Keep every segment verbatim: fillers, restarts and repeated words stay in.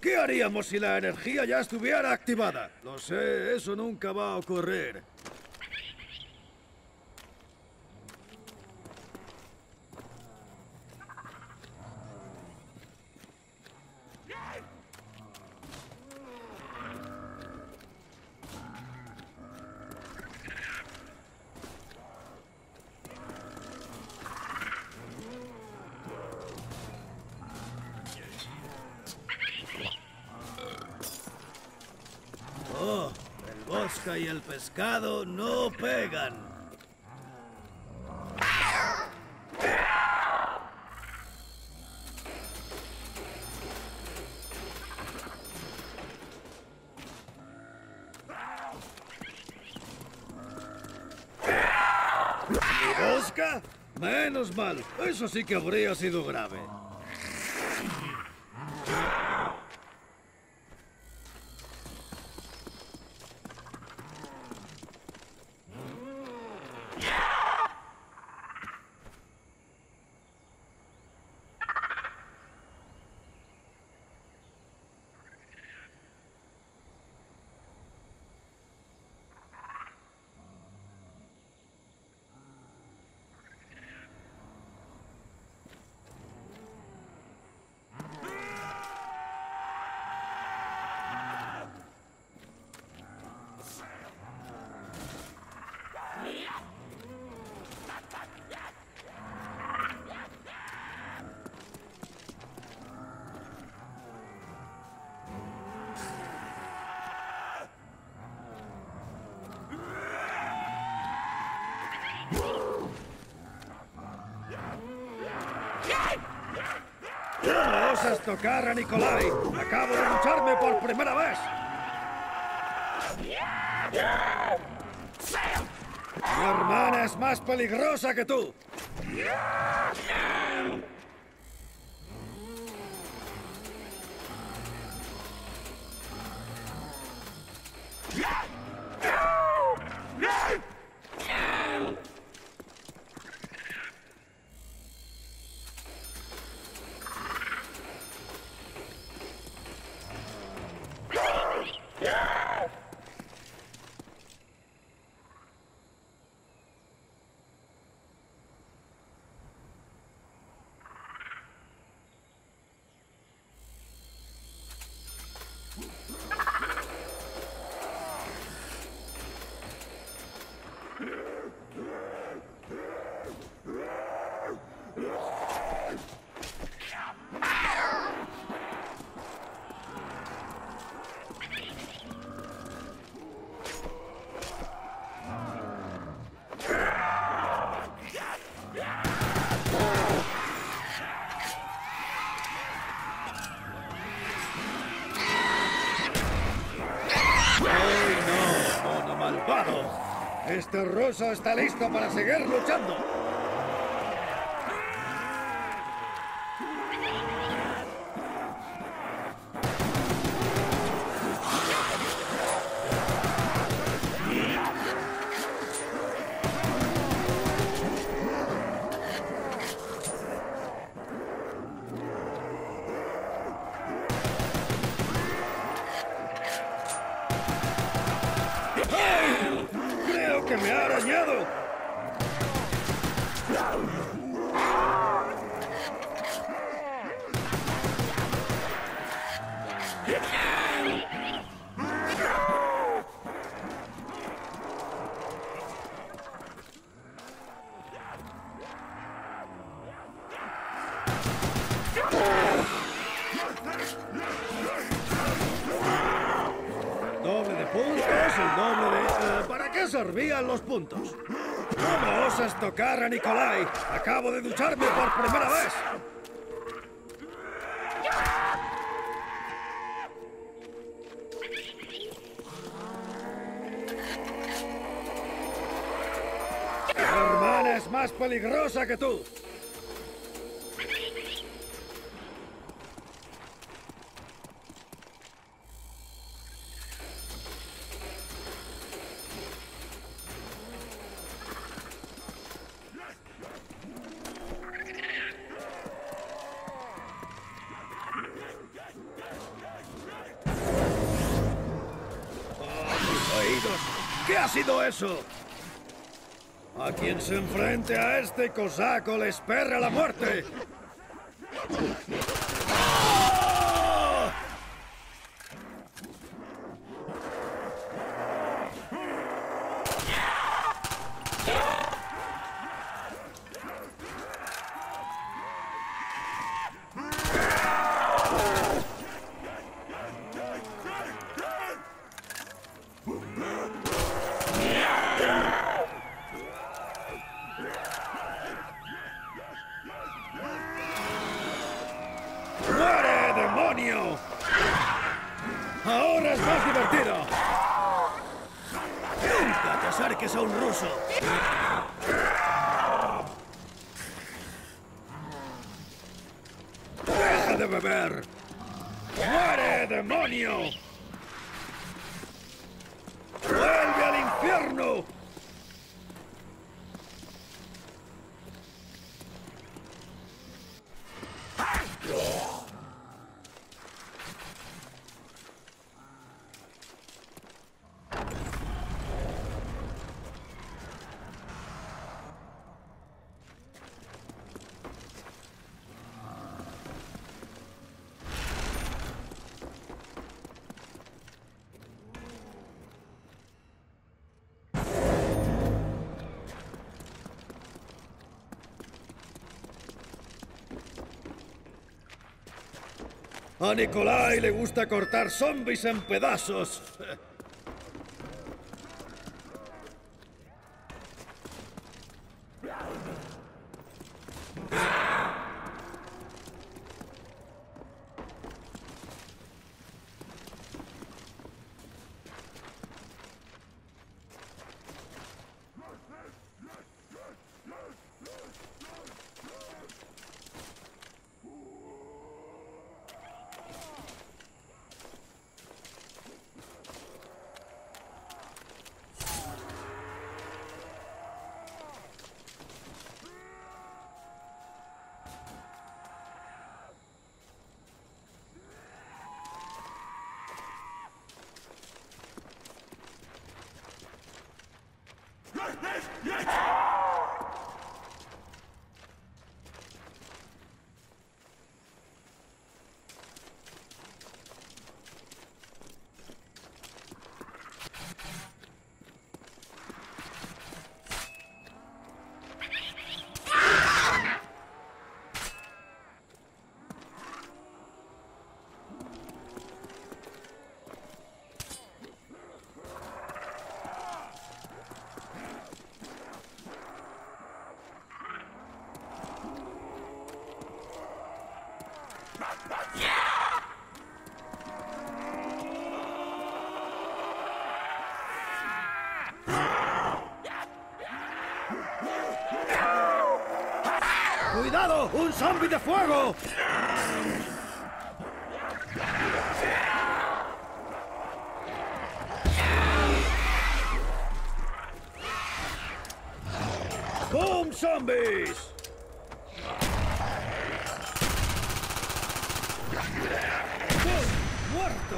¿Qué haríamos si la energía ya estuviera activada? Lo sé, eso nunca va a ocurrir. Y el pescado no pegan. ¿Y mosca? Menos mal, eso sí que habría sido grave. No osas tocar a Nikolai. Acabo de lucharme por primera vez. Mi hermana es más peligrosa que tú. Este ruso está listo para seguir luchando. ¡Que me ha arañado! Servían los puntos. ¿Cómo osas tocar a Nikolai? Acabo de ducharme por primera vez. Mi hermana es más peligrosa que tú. ¿Qué ha sido eso? A quien se enfrente a este cosaco le espera la muerte. ¡Oh! ¡Ahora es más divertido! ¡Nunca te acerques a un ruso! ¡Deja de beber! ¡Muere, demonio! ¡Vuelve al infierno! A Nikolai le gusta cortar zombies en pedazos. ¡Cuidado! ¡Un zombie de fuego! ¡Boom, zombies! ¡Boom, muerto!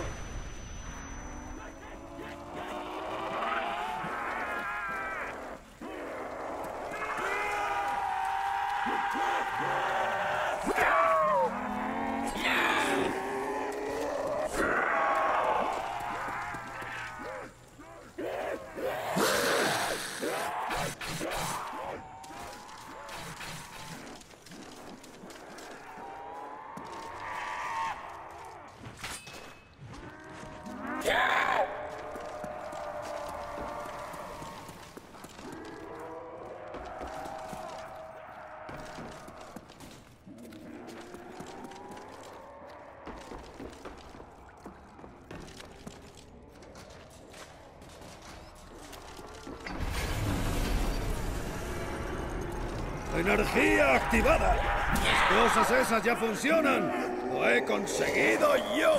¡Energía activada! ¡Las cosas esas ya funcionan! ¡Lo he conseguido yo!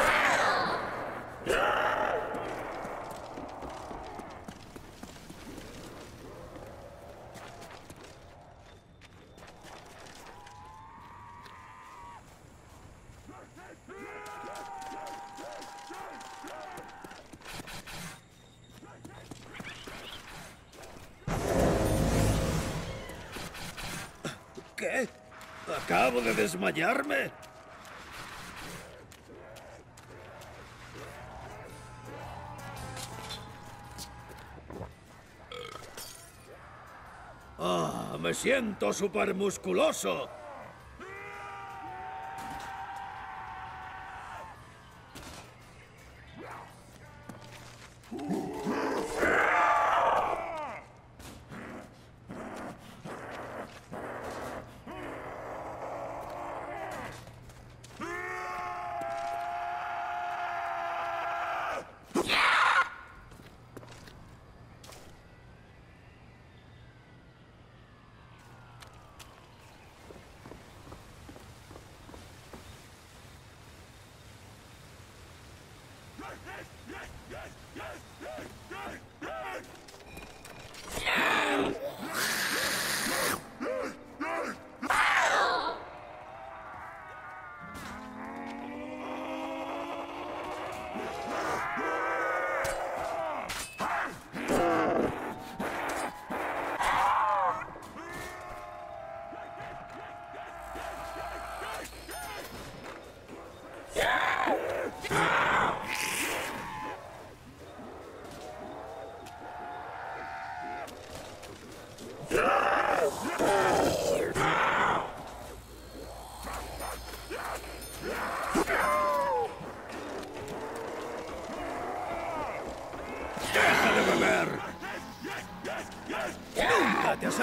qué? Acabo de desmayarme. ¡Ah! Oh, ¡me siento supermusculoso!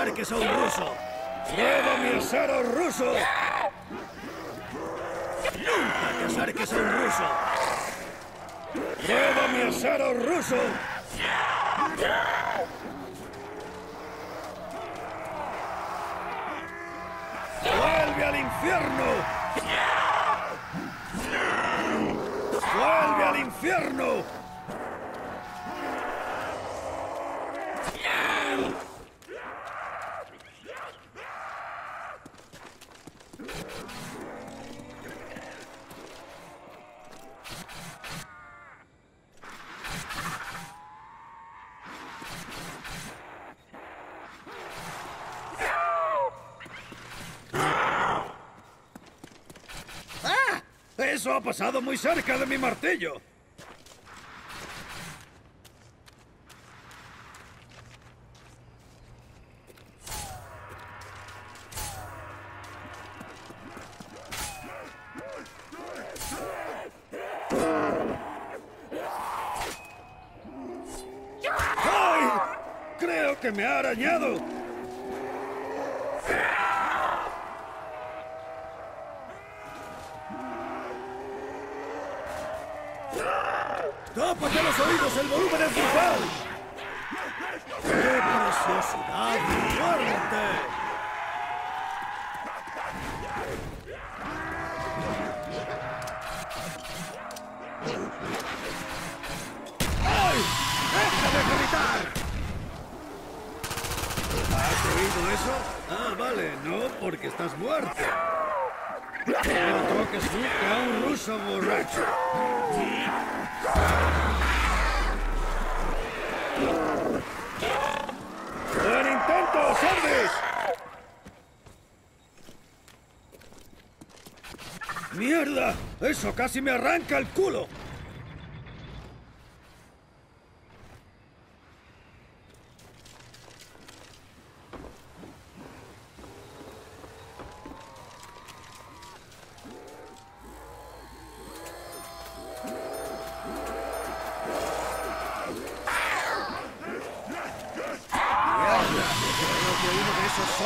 ¡Acerques a un ruso! ¡Llevo mi acero ruso! ¡Nunca te acerques a un ruso! ¡Llevo mi acero ruso! ¡Vuelve al infierno! ¡Vuelve al infierno! Eso ha pasado muy cerca de mi martillo. ¡Ay! Creo que me ha arañado. ¡Tápate los oídos! ¡El volumen es brutal! ¡Qué preciosidad! ¡Fuerte! ¡Ay! ¡Deja de gritar! ¿Has oído eso? Ah, vale, no, porque estás muerto. No toques nunca a un ruso borracho. ¡Buen intento, sordes! ¡Mierda! ¡Eso casi me arranca el culo!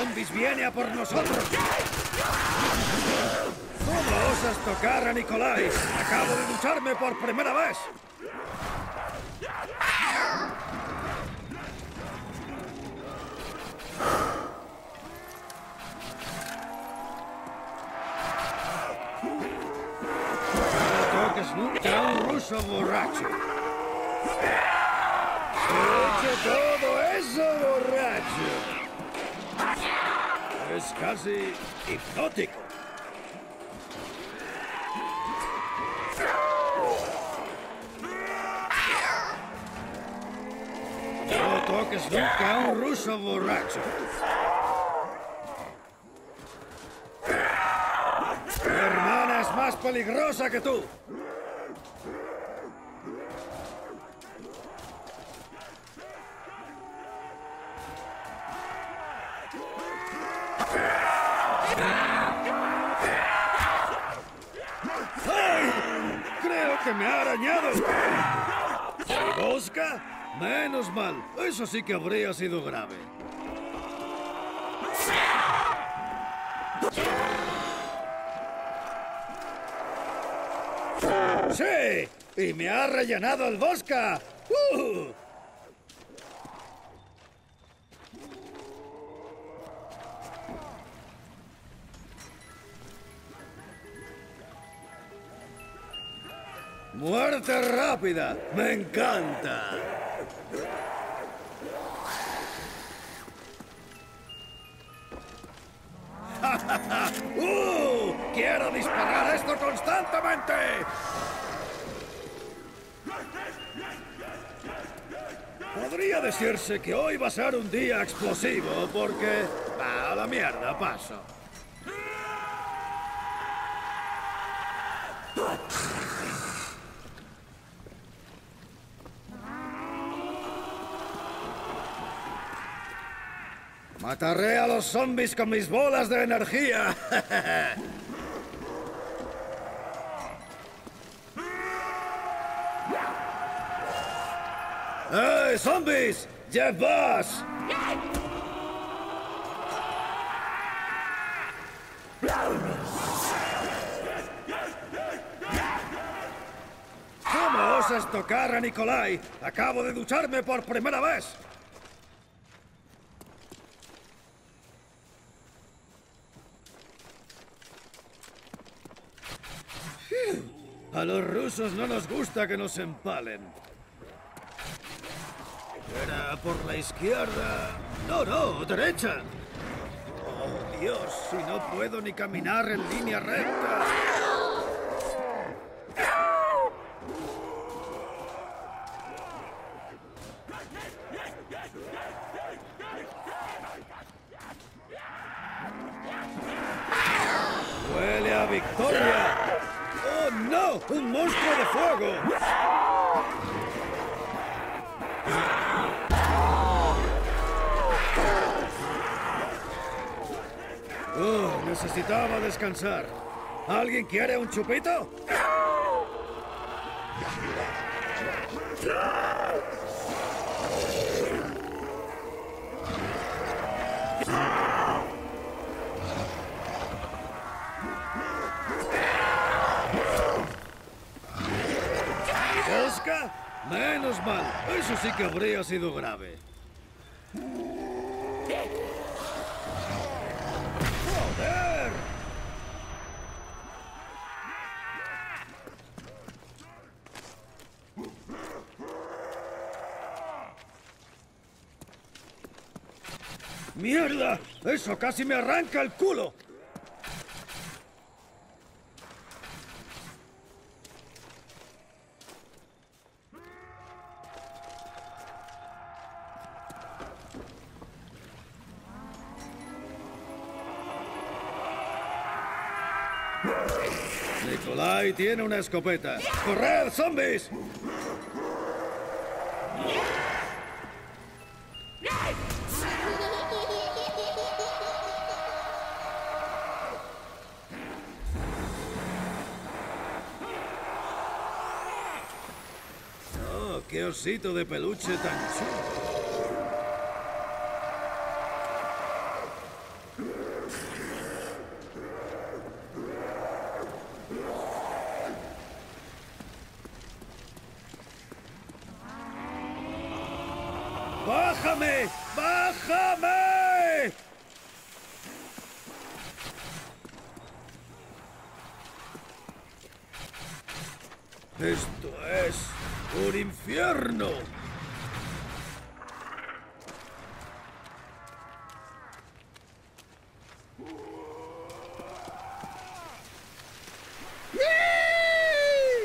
¡Zombies viene a por nosotros! ¿Cómo osas tocar a Nikolai? ¡Acabo de ducharme por primera vez! No toques nunca a un ruso borracho. ¡Eche todo eso, borracho! Es casi hipnótico. No toques nunca a un ruso borracho. más peligrosa que tú. ¡Me ha arañado! ¿Se busca? Menos mal. Eso sí que habría sido grave. ¡Sí! ¡Y me ha rellenado el bosque! ¡Uh! ¡Muerte rápida! ¡Me encanta! ¡Uh! ¡Quiero disparar esto constantemente! Podría decirse que hoy va a ser un día explosivo porque... ¡A la mierda, paso! ¡Mataré a los zombies con mis bolas de energía! ¡Hey, zombies! ¡Jeff Bass! ¿Cómo osas tocar a Nikolai? ¡Acabo de ducharme por primera vez! A los rusos no nos gusta que nos empalen. Era por la izquierda... No, no, derecha. Oh, Dios, si no puedo ni caminar en línea recta. Huele a victoria. ¡No! ¡Un monstruo de fuego! Uh, necesitaba descansar. ¿Alguien quiere un chupito? Menos mal, eso sí que habría sido grave. ¡Joder! ¡Mierda! ¡Eso casi me arranca el culo! Nikolai tiene una escopeta. ¡Corred, zombies! Oh, qué osito de peluche tan chulo. ¡Bájame! ¡Bájame! Esto es un infierno.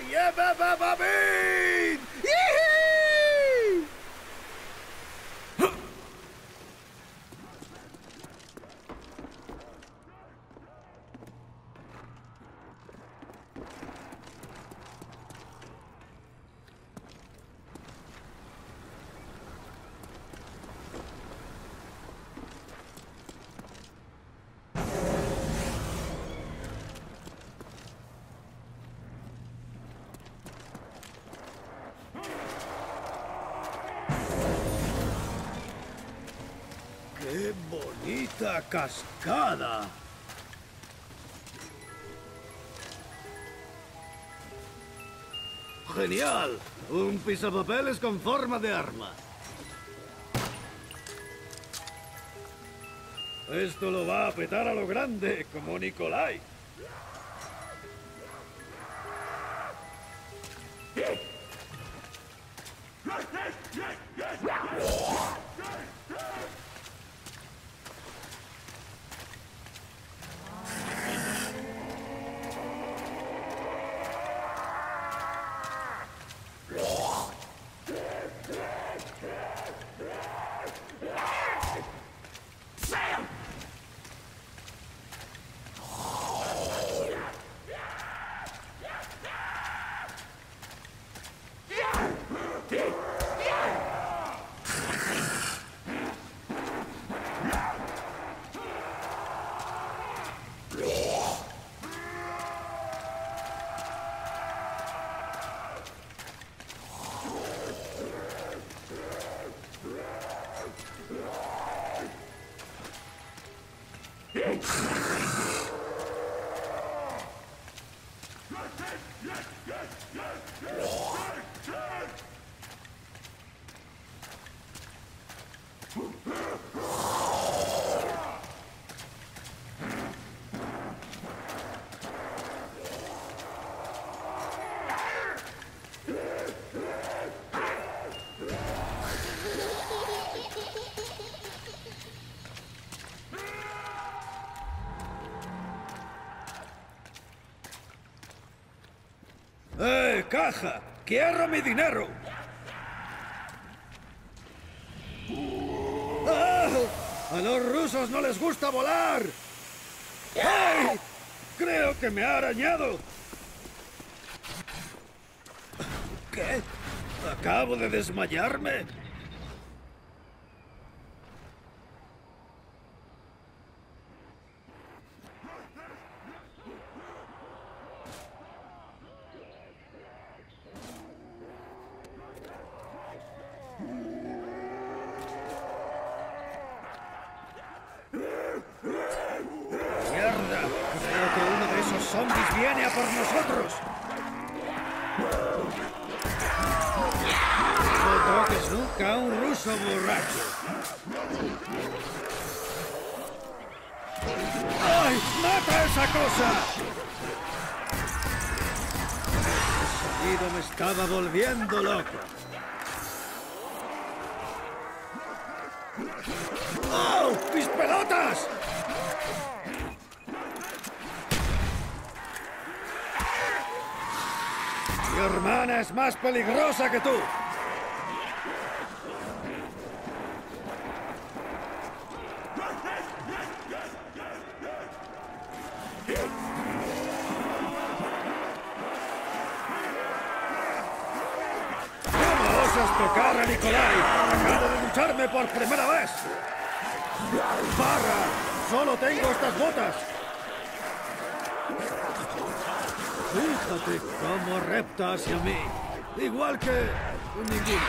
¡Ya va, va, va, ven! ¡La cascada! ¡Genial! Un pisapapeles con forma de arma. Esto lo va a petar a lo grande, como Nikolai. ¡Eh, caja! ¡Quiero mi dinero! ¡Ah! ¡A los rusos no les gusta volar! ¡Ay! ¡Creo que me ha arañado! ¿Qué? ¿Acabo de desmayarme? ¡Zombies viene a por nosotros! No toques nunca a un ruso borracho. ¡Ay! ¡Mata esa cosa! El sonido me estaba volviendo loco. ¡Oh! ¡Mis pelotas! Mi hermana es más peligrosa que tú. ¿Cómo osas tocar a Nikolai? Acabo de lucharme por primera vez. ¡Barra! ¡Solo tengo estas botas! Fíjate cómo repta hacia mí, igual que ningún.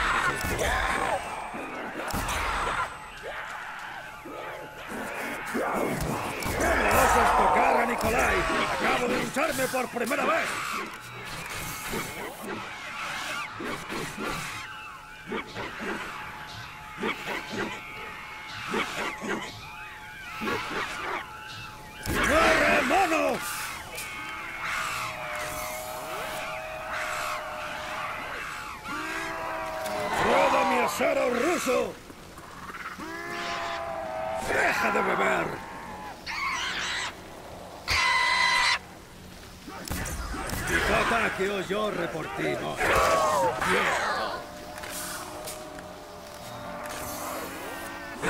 ¿Cómo osas tocar a Nikolai? Acabo de lucharme por primera vez. ¡Corre, mono! ¡Cero ruso! ¡Deja de beber! ¡Picota que os yo reportino!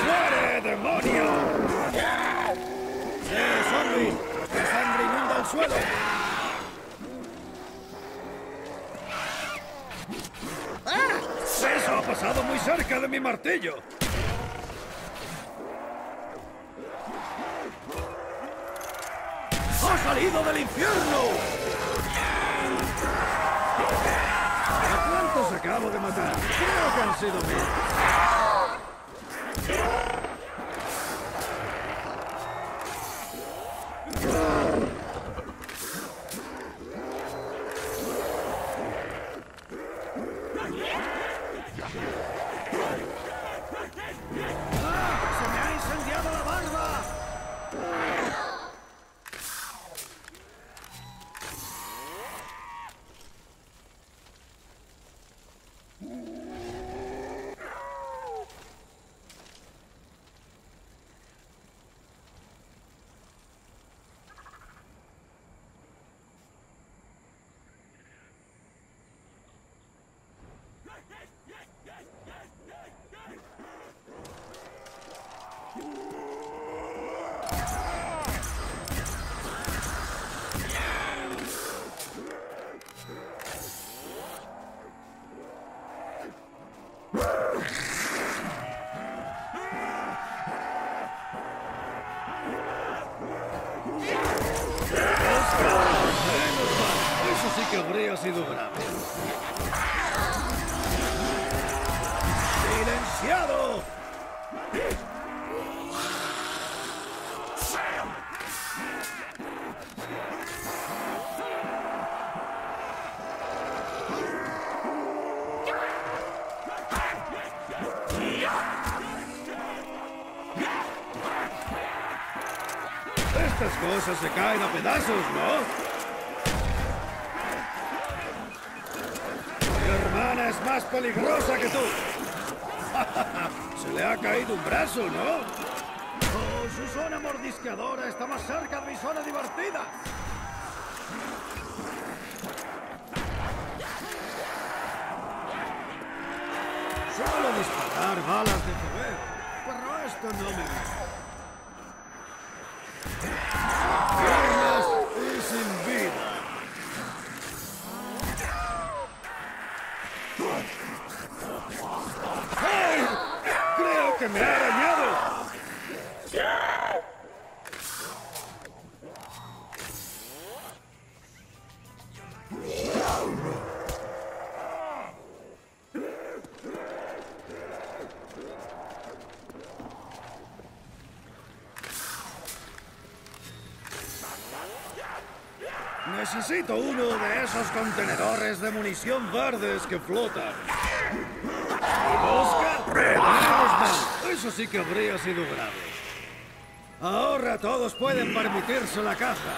¡Muere, demonio! ¡Eh, zombie! ¡La sangre inunda el suelo! ¡Eso ha pasado muy cerca de mi martillo! ¡Ha salido del infierno! ¿A cuántos acabo de matar? Creo que han sido mil. que habría sido grave. ¡Silenciado! Estas cosas se caen a pedazos, ¿no? Mi hermana es más peligrosa que tú. Se le ha caído un brazo, ¿no? Oh, su zona mordisqueadora está más cerca de mi zona divertida. Suelo disparar balas de juguete, pero esto no me gusta. Piernas y sin vida. ¡Hey! ¡Creo que me ha arañado! Necesito uno de esos contenedores de munición verdes que flotan. ¡Busca! Eso sí que habría sido grave. Ahora todos pueden permitirse la caja.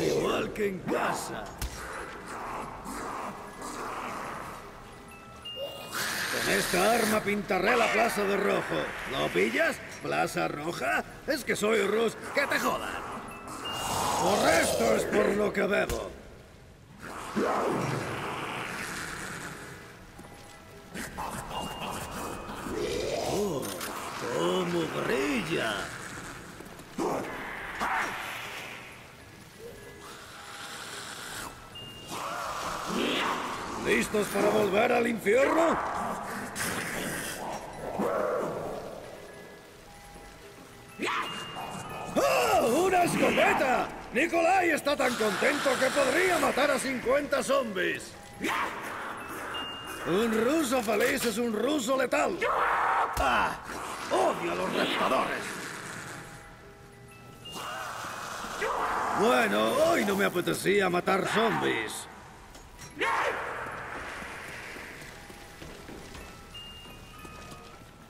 Igual que en casa. Con esta arma pintaré la plaza de rojo. ¿Lo pillas? ¿Plaza roja? Es que soy Rus. ¡Que te jodan! Por esto es por lo que bebo. Oh, cómo brilla. ¿Listos para volver al infierno? ¡Oh, una escopeta! Nikolai está tan contento que podría matar a cincuenta zombies. Un ruso feliz es un ruso letal. ¡Ah! ¡Odio a los raptadores! Bueno, hoy no me apetecía matar zombies.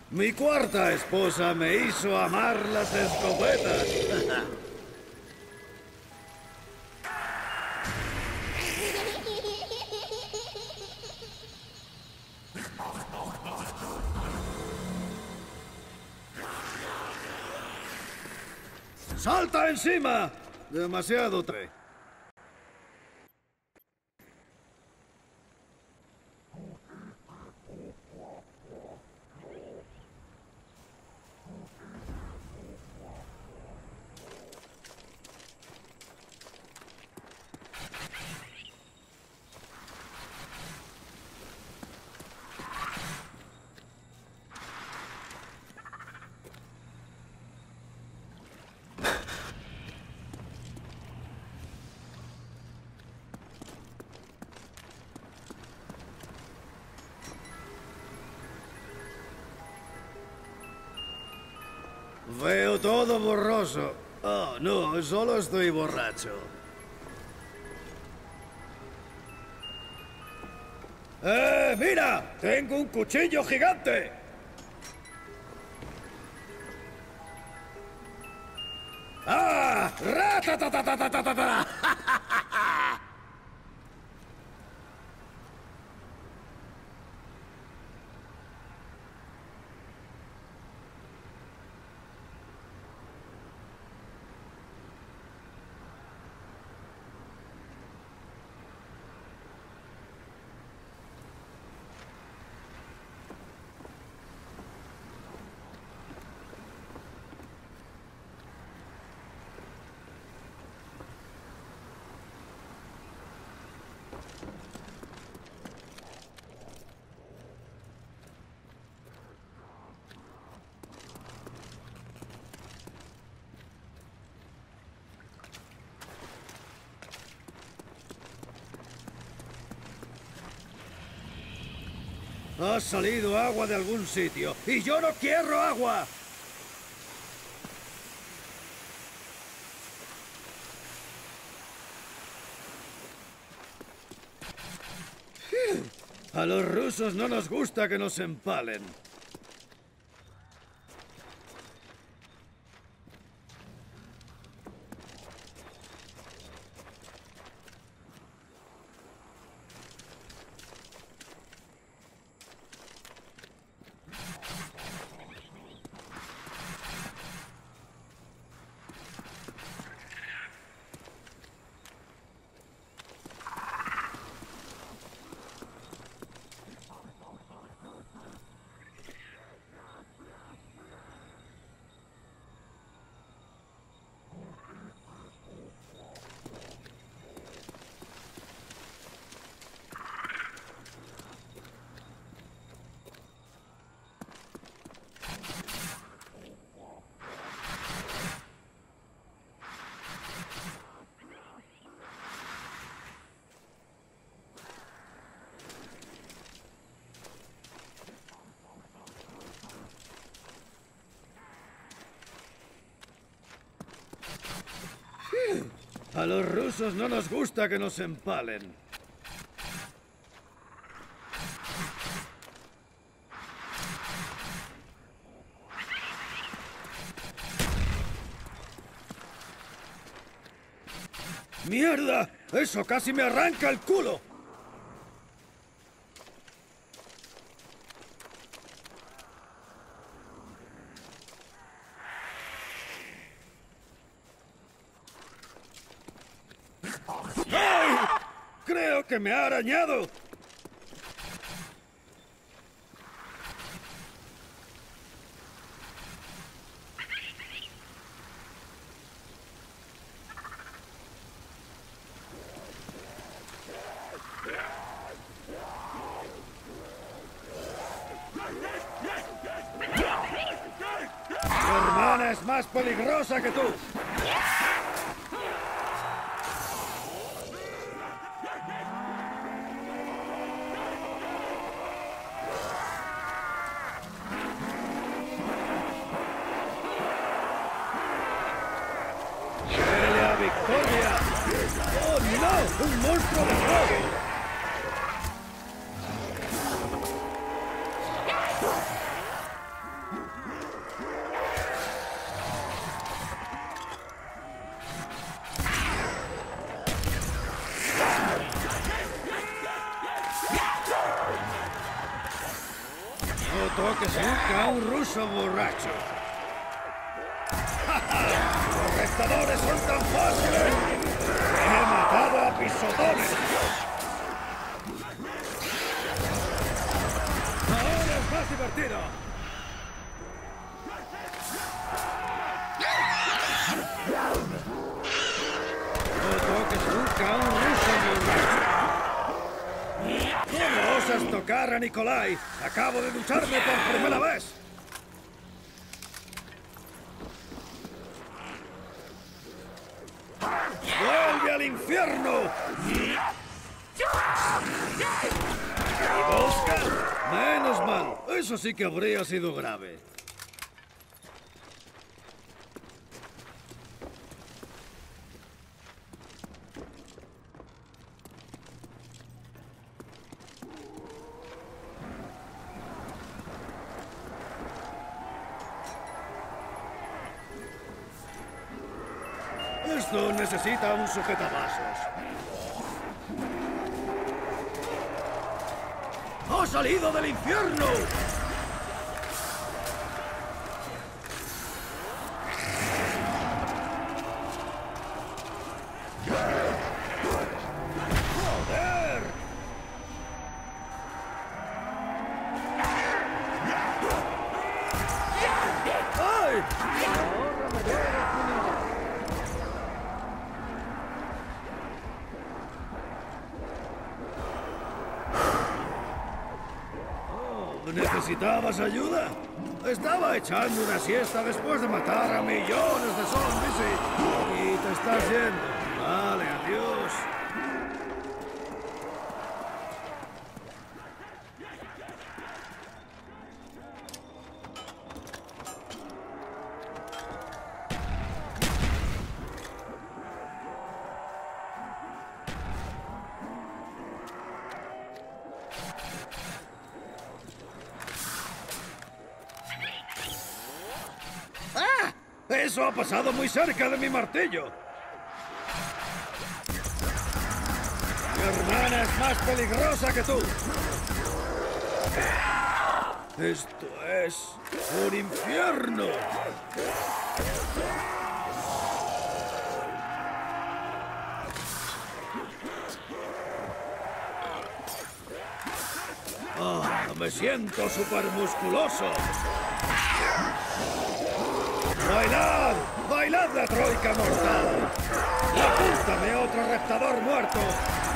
Mi cuarta esposa me hizo amar las escopetas. ¡Salta encima! Demasiado tarde. Veo todo borroso. Oh, no, solo estoy borracho. ¡Eh, mira! ¡Tengo un cuchillo gigante! ¡Ah! ¡Ratatatatatatatata! Ha salido agua de algún sitio, y yo no quiero agua. A los rusos no nos gusta que nos empalen. A los rusos no nos gusta que nos empalen. ¡Mierda! ¡Eso casi me arranca el culo! ¡Que me ha arañado! ¡Mi hermana es más peligrosa que tú! ¡Un monstruo de fuego! No toques nunca a un ruso borracho. ¡Los restadores son tan fáciles! ¡He matado a pisotones! ¡Ahora es más divertido! No toques nunca a un ruso ni un ruso. ¿Cómo osas tocar a Nikolai? ¡Acabo de ducharme por primera vez! ¡Al infierno! ¿Oscar? Menos mal. Eso sí que habría sido grave. Esto necesita un sujetabasos. ¡Ha salido del infierno! ¿Necesitabas ayuda? Estaba echando una siesta después de matar a millones de zombies y... y te estás yendo. Vale, adiós. Eso ha pasado muy cerca de mi martillo. Mi hermana es más peligrosa que tú. Esto es un infierno. Oh, me siento súper musculoso. ¡Bailad! ¡Bailad la troika mortal! ¡Apúntame otro reptador muerto!